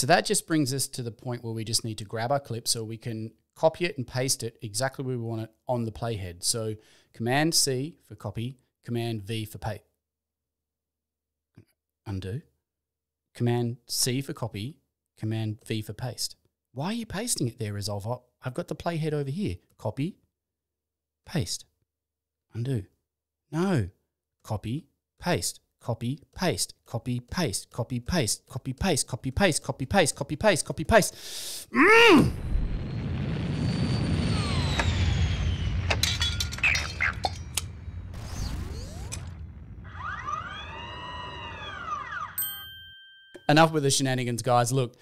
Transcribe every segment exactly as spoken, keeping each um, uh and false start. So that just brings us to the point where we just need to grab our clip so we can copy it and paste it exactly where we want it on the playhead. So Command C for copy, Command V for paste. Undo. Command C for copy, Command V for paste. Why are you pasting it there, Resolve? I've got the playhead over here. Copy, paste, undo. No, copy, paste, copy, paste, copy, paste, copy, paste, copy, paste, copy, paste, copy, paste, copy, paste, copy, paste. Mm! Enough with the shenanigans, guys. Look,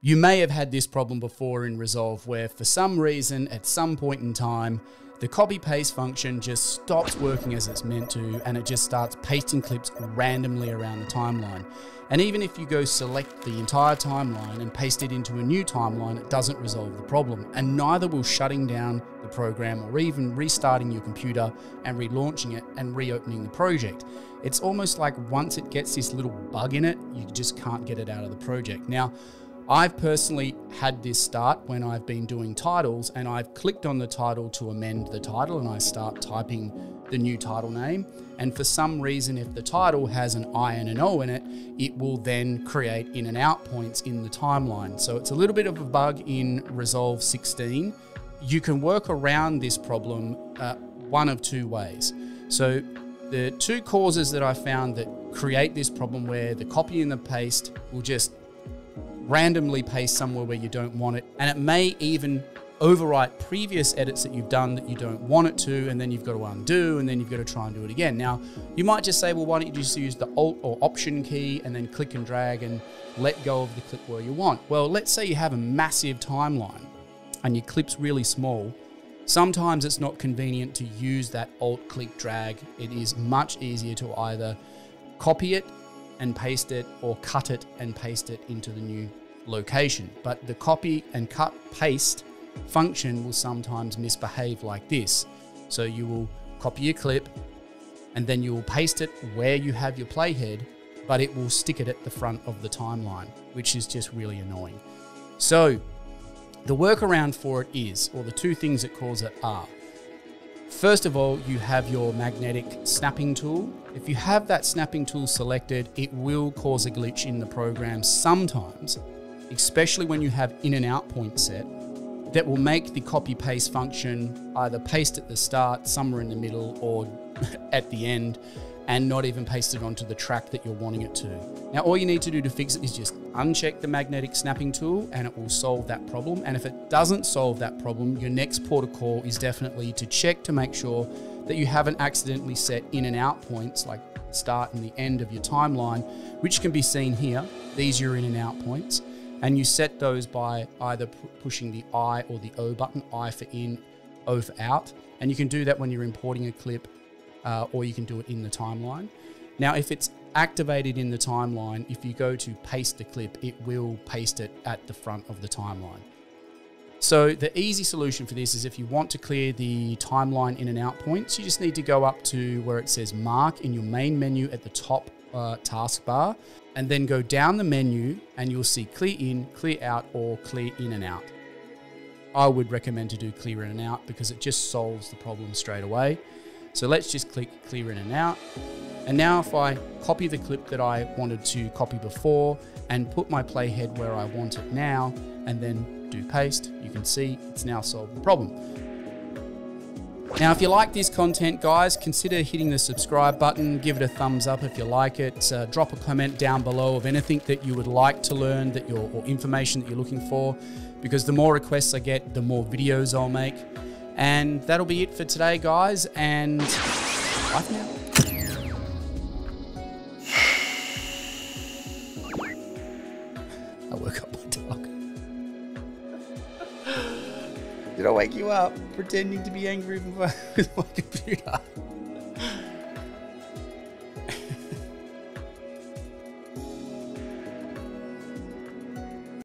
you may have had this problem before in Resolve where for some reason, at some point in time, the copy-paste function just stops working as it's meant to, and it just starts pasting clips randomly around the timeline. And even if you go select the entire timeline and paste it into a new timeline, it doesn't resolve the problem, and neither will shutting down the program or even restarting your computer and relaunching it and reopening the project. It's almost like once it gets this little bug in it, you just can't get it out of the project. Now, I've personally had this start when I've been doing titles, and I've clicked on the title to amend the title, and I start typing the new title name. And for some reason, if the title has an I and an O in it, it will then create in and out points in the timeline. So it's a little bit of a bug in Resolve sixteen. You can work around this problem uh, one of two ways. So the two causes that I found that create this problem where the copy and the paste will just randomly paste somewhere where you don't want it, and it may even overwrite previous edits that you've done that you don't want it to, and then you've got to undo, and then you've got to try and do it again. Now, you might just say, well, why don't you just use the Alt or Option key and then click and drag and let go of the clip where you want? Well, let's say you have a massive timeline and your clip's really small. Sometimes it's not convenient to use that Alt click drag. It is much easier to either copy it and paste it, or cut it and paste it into the new location. But the copy and cut paste function will sometimes misbehave like this. So you will copy your clip and then you will paste it where you have your playhead, but it will stick it at the front of the timeline, which is just really annoying. So the workaround for it is, or the two things that cause it are, first of all, you have your magnetic snapping tool. If you have that snapping tool selected, it will cause a glitch in the program sometimes, especially when you have in and out point set, that will make the copy paste function either paste at the start, somewhere in the middle, or at the end, and not even paste it onto the track that you're wanting it to. Now, all you need to do to fix it is just uncheck the magnetic snapping tool and it will solve that problem. And if it doesn't solve that problem, your next port of call is definitely to check to make sure that you haven't accidentally set in and out points like start and the end of your timeline, which can be seen here. These are your in and out points. And you set those by either pushing the I or the O button, I for in, O for out. And you can do that when you're importing a clip, Uh, or you can do it in the timeline. Now, if it's activated in the timeline, if you go to paste the clip, it will paste it at the front of the timeline. So the easy solution for this is if you want to clear the timeline in and out points, you just need to go up to where it says mark in your main menu at the top uh, taskbar, and then go down the menu and you'll see clear in, clear out, or clear in and out. I would recommend to do clear in and out because it just solves the problem straight away. So let's just click clear in and out. And now if I copy the clip that I wanted to copy before and put my playhead where I want it now, and then do paste, you can see it's now solved the problem. Now, if you like this content, guys, consider hitting the subscribe button. Give it a thumbs up if you like it. Uh, drop a comment down below of anything that you would like to learn that you're, or information that you're looking for, because the more requests I get, the more videos I'll make. And that'll be it for today, guys, and bye for now. I woke up my dog. Did I wake you up pretending to be angry with my computer?